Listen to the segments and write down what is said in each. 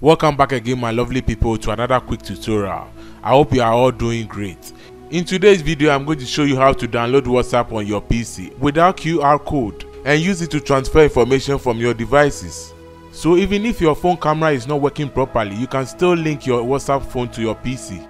Welcome back again, my lovely people, to another quick tutorial. I hope you are all doing great. In today's video, I'm going to show you how to download WhatsApp on your PC without QR code and use it to transfer information from your devices. So even if your phone camera is not working properly, you can still link your WhatsApp phone to your PC.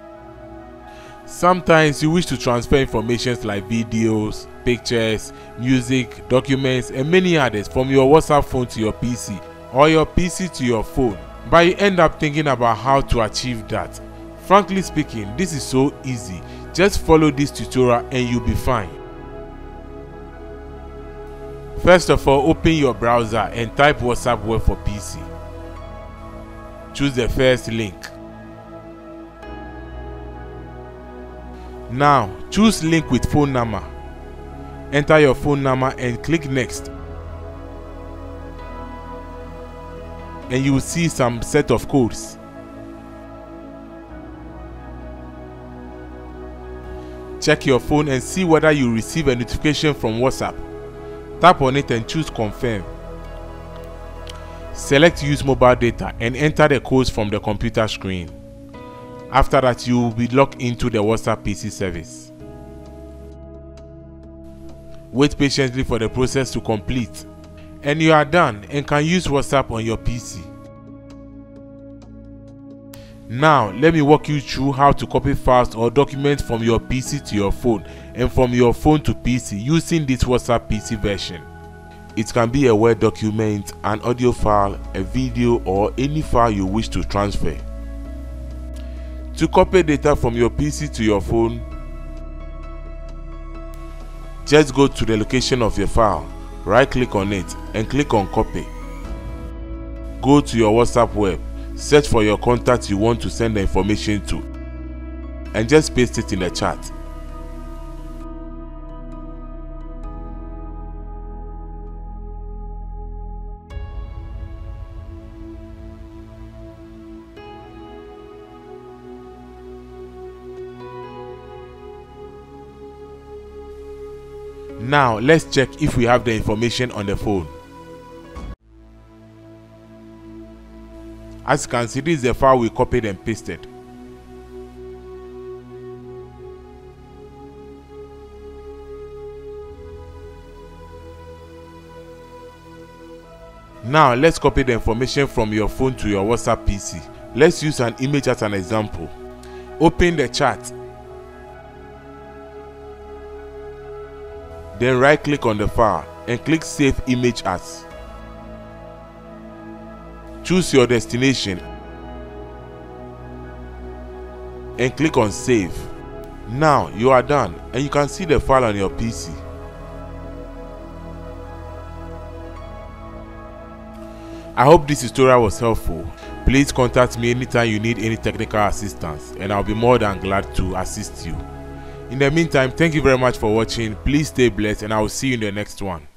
Sometimes you wish to transfer information like videos, pictures, music, documents and many others from your WhatsApp phone to your PC or your PC to your phone. But you end up thinking about how to achieve that. Frankly speaking, this is so easy. Just follow this tutorial and you'll be fine. First of all, open your browser and type WhatsApp Web for PC. Choose the first link. Now, choose link with phone number. Enter your phone number and click next. And you will see some set of codes. Check your phone and see whether you receive a notification from WhatsApp. Tap on it and choose confirm. Select use mobile data and enter the codes from the computer screen. After that, you will be logged into the WhatsApp PC service. Wait patiently for the process to complete. And you are done and can use WhatsApp on your PC. Now, let me walk you through how to copy files or documents from your PC to your phone and from your phone to PC using this WhatsApp PC version. It can be a Word document, an audio file, a video or any file you wish to transfer. To copy data from your PC to your phone, just go to the location of your file. Right click on it and click on copy. Go to your WhatsApp web, search for your contact you want to send the information to and just paste it in the chat. Now, let's check if we have the information on the phone. As you can see, this is the file we copied and pasted. Now, let's copy the information from your phone to your WhatsApp PC. Let's use an image as an example. Open the chat. Then right click on the file and click Save Image As. Choose your destination and click on Save. Now you are done and you can see the file on your PC. I hope this tutorial was helpful. Please contact me anytime you need any technical assistance and I'll be more than glad to assist you. In the meantime, thank you very much for watching. Please stay blessed and I will see you in the next one.